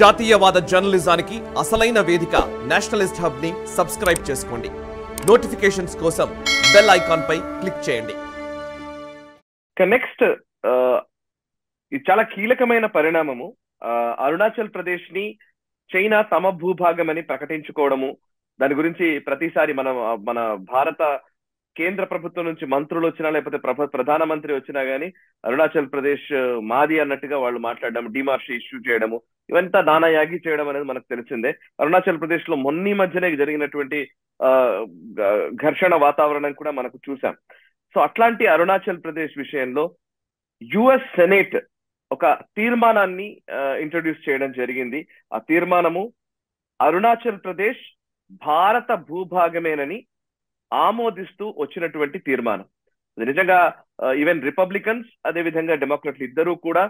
జాతీయవాద జర్నలిజానికి అసలైన వేదిక నేషనలిస్ట్ హబ్ ని సబ్స్క్రైబ్ చేసుకోండి. నోటిఫికేషన్స్ కోసం బెల్ ఐకాన్ పై క్లిక్ చేయండి. నెక్స్ట్ చాలా కీలకమైన పరిణామము, అరుణాచల్ ప్రదేశ్ ని చైనా సమభూభాగం అని ప్రకటించుకోవడము. దాని గురించి ప్రతిసారి మన భారత కేంద్ర ప్రభుత్వం నుంచి మంత్రులు వచ్చినా లేకపోతే ప్రధానమంత్రి వచ్చినా గానీ అరుణాచల్ ప్రదేశ్ మాది అన్నట్టుగా వాళ్ళు మాట్లాడడం, డిమార్ష్ ఇష్యూ చేయడము, ఇవంతా నానాయాగి చేయడం అనేది మనకు తెలిసిందే. అరుణాచల్ ప్రదేశ్ లో మొన్న మధ్యనే జరిగినటువంటి ఘర్షణ వాతావరణం కూడా మనకు చూసాం. సో అట్లాంటి అరుణాచల్ ప్రదేశ్ విషయంలో యుఎస్ సెనేట్ ఒక తీర్మానాన్ని ఇంట్రొడ్యూస్ చేయడం జరిగింది. ఆ తీర్మానము అరుణాచల్ ప్రదేశ్ భారత భూభాగమేనని ఆమోదిస్తూ వచ్చినటువంటి తీర్మానం. అది నిజంగా ఈవెన్ రిపబ్లికన్స్ అదేవిధంగా డెమోక్రాట్లు ఇద్దరూ కూడా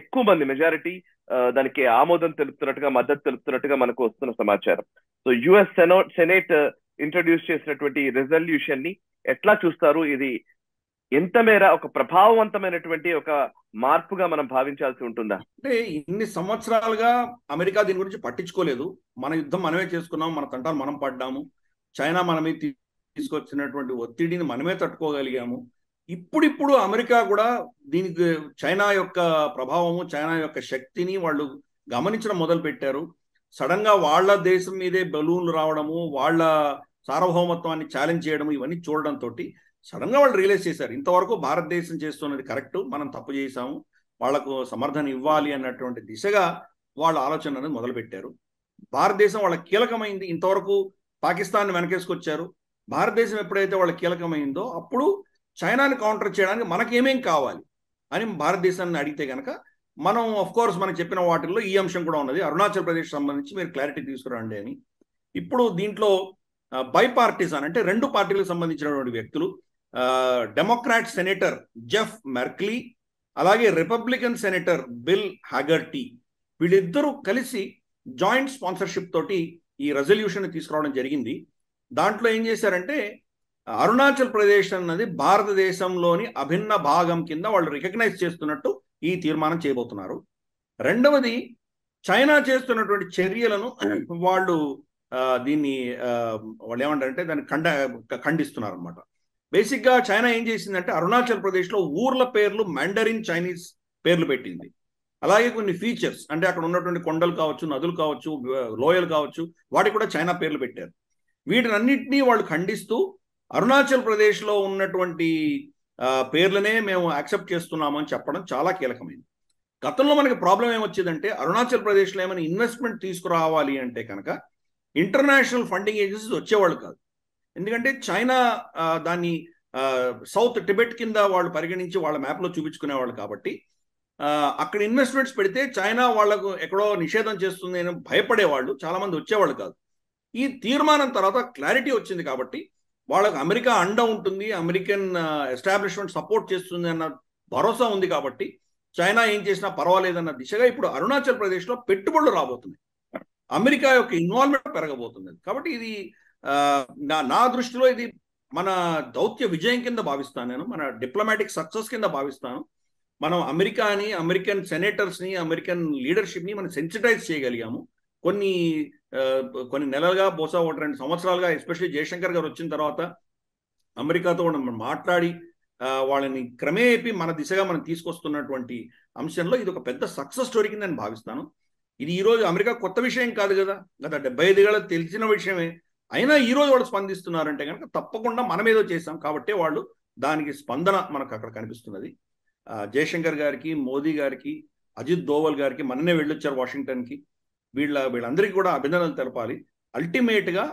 ఎక్కువ మంది మెజారిటీ దానికి ఆమోదం తెలుపుతున్నట్టుగా, మద్దతు తెలుపుతున్నట్టుగా మనకు వస్తున్న సమాచారం. సో యుఎస్ సెనేట్ ఇంట్రొడ్యూస్ చేసినటువంటి రెజల్యూషన్ ని ఎట్లా చూస్తారు? ఇది ఎంత మేర ఒక ప్రభావవంతమైనటువంటి ఒక మార్పుగా మనం భావించాల్సి ఉంటుందా? అంటే ఇన్ని సంవత్సరాలుగా అమెరికా దీని గురించి పట్టించుకోలేదు. మన యుద్ధం మనమే చేసుకున్నాం, మన తంటాలు మనం పడ్డాము, చైనా మనమే తీసుకొచ్చినటువంటి ఒత్తిడిని మనమే తట్టుకోగలిగాము. ఇప్పుడిప్పుడు అమెరికా కూడా దీనికి చైనా యొక్క ప్రభావము, చైనా యొక్క శక్తిని వాళ్ళు గమనించడం మొదలు పెట్టారు. సడన్ గా వాళ్ళ దేశం మీదే బలూన్లు రావడము, వాళ్ళ సార్వభౌమత్వాన్ని ఛాలెంజ్ చేయడము, ఇవన్నీ చూడడంతో సడన్ గా వాళ్ళు రియలైజ్ చేశారు ఇంతవరకు భారతదేశం చేస్తున్నది కరెక్ట్, మనం తప్పు చేశాము, వాళ్లకు సమర్థన ఇవ్వాలి అన్నటువంటి దిశగా వాళ్ళ ఆలోచన అనేది మొదలుపెట్టారు. భారతదేశం వాళ్ళ కీలకమైంది. ఇంతవరకు పాకిస్తాన్ వెనకేసుకొచ్చారు. భారతదేశం ఎప్పుడైతే వాళ్ళ కీలకమైందో అప్పుడు చైనాని కౌంటర్ చేయడానికి మనకేమేం కావాలి అని భారతదేశాన్ని అడిగితే కనుక మనం ఆఫ్ కోర్స్ మనం చెప్పిన వాటిల్లో ఈ అంశం కూడా ఉన్నది, అరుణాచల్ ప్రదేశ్ సంబంధించి మీరు క్లారిటీ తీసుకురండి అని. ఇప్పుడు దీంట్లో బైపార్టిజన్ అంటే రెండు పార్టీలకు సంబంధించినటువంటి వ్యక్తులు, డెమోక్రాట్ సెనేటర్ జెఫ్ మెర్క్లీ అలాగే రిపబ్లికన్ సెనేటర్ బిల్ హ్యాగర్టీ, వీళ్ళిద్దరూ కలిసి జాయింట్ స్పాన్సర్షిప్ తోటి ఈ రెజల్యూషన్ తీసుకురావడం జరిగింది. దాంట్లో ఏం చేశారంటే అరుణాచల్ ప్రదేశ్ అన్నది భారతదేశంలోని అభిన్న భాగం కింద వాళ్ళు రికగ్నైజ్ చేస్తున్నట్టు ఈ తీర్మానం చేయబోతున్నారు. రెండవది, చైనా చేస్తున్నటువంటి చర్యలను వాళ్ళు దీన్ని వాళ్ళు ఏమంటారంటే దాన్ని ఖండిస్తున్నారు అనమాట. బేసిక్గా చైనా ఏం చేసిందంటే అరుణాచల్ ప్రదేశ్లో ఊర్ల పేర్లు మ్యాండరిన్ చైనీస్ పేర్లు పెట్టింది. అలాగే కొన్ని ఫీచర్స్ అంటే అక్కడ ఉన్నటువంటి కొండలు కావచ్చు, నదులు కావచ్చు, లోయలు కావచ్చు, వాటికి కూడా చైనా పేర్లు పెట్టారు. వీటినన్నింటినీ వాళ్ళు ఖండిస్తూ అరుణాచల్ ప్రదేశ్లో ఉన్నటువంటి పేర్లనే మేము యాక్సెప్ట్ చేస్తున్నామని చెప్పడం చాలా కీలకమైంది. గతంలో మనకి ప్రాబ్లం ఏమొచ్చిందంటే అరుణాచల్ ప్రదేశ్లో ఏమైనా ఇన్వెస్ట్మెంట్ తీసుకురావాలి అంటే కనుక ఇంటర్నేషనల్ ఫండింగ్ ఏజెన్సీస్ వచ్చేవాళ్ళు కాదు. ఎందుకంటే చైనా దాన్ని సౌత్ టిబెట్ కింద వాళ్ళు పరిగణించి వాళ్ళ మ్యాప్లో చూపించుకునేవాళ్ళు కాబట్టి అక్కడ ఇన్వెస్ట్మెంట్స్ పెడితే చైనా వాళ్ళకు ఎక్కడో నిషేధం చేస్తుంది అని భయపడేవాళ్ళు, చాలామంది వచ్చేవాళ్ళు కాదు. ఈ తీర్మానం తర్వాత క్లారిటీ వచ్చింది కాబట్టి వాళ్ళకు అమెరికా అండ ఉంటుంది, అమెరికన్ ఎస్టాబ్లిష్మెంట్ సపోర్ట్ చేస్తుంది అన్న భరోసా ఉంది కాబట్టి చైనా ఏం చేసినా పర్వాలేదన్న దిశగా ఇప్పుడు అరుణాచల్ ప్రదేశ్లో పెట్టుబడులు రాబోతున్నాయి, అమెరికా యొక్క ఇన్వాల్వ్మెంట్ పెరగబోతుంది. కాబట్టి ఇది నా దృష్టిలో ఇది మన దౌత్య విజయం కింద భావిస్తాను నేను, మన డిప్లొమాటిక్ సక్సెస్ కింద భావిస్తాను. మనం అమెరికాని, అమెరికన్ సెనేటర్స్ని, అమెరికన్ లీడర్షిప్ని మనం సెన్సిటైజ్ చేయగలిగాము. కొన్ని నెలలుగా, బహుశా ఒక 2 సంవత్సరాలుగా, ఎస్పెషల్లీ జయశంకర్ గారు వచ్చిన తర్వాత అమెరికాతో మనం మాట్లాడి వాళ్ళని క్రమేపీ మన దిశగా మనం తీసుకొస్తున్నటువంటి అంశంలో ఇది ఒక పెద్ద సక్సెస్ స్టోరీ కింద నేను భావిస్తాను. ఇది ఈరోజు అమెరికా కొత్త విషయం కాదు కదా, గత 75 ఏళ్ళకి తెలిసిన విషయమే. అయినా ఈరోజు వాళ్ళు స్పందిస్తున్నారంటే కనుక తప్పకుండా మనం ఏదో చేసాం కాబట్టి వాళ్ళు దానికి స్పందన మనకు అక్కడ కనిపిస్తున్నది. జయశంకర్ గారికి, మోదీ గారికి, అజిత్ దోవల్ గారికి మననే వెళ్ళొచ్చారు వాషింగ్టన్కి, వీళ్ళందరికీ కూడా అభినందనలు తెలపాలి. అల్టిమేట్గా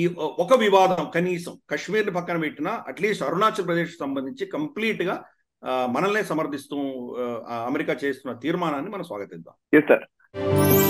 ఈ ఒక వివాదం కనీసం కశ్మీర్ని పక్కన పెట్టినా అట్లీస్ట్ అరుణాచల్ ప్రదేశ్ సంబంధించి కంప్లీట్గా మనల్నే సమర్థిస్తూ అమెరికా చేస్తున్న తీర్మానాన్ని మనం స్వాగతిద్దాం.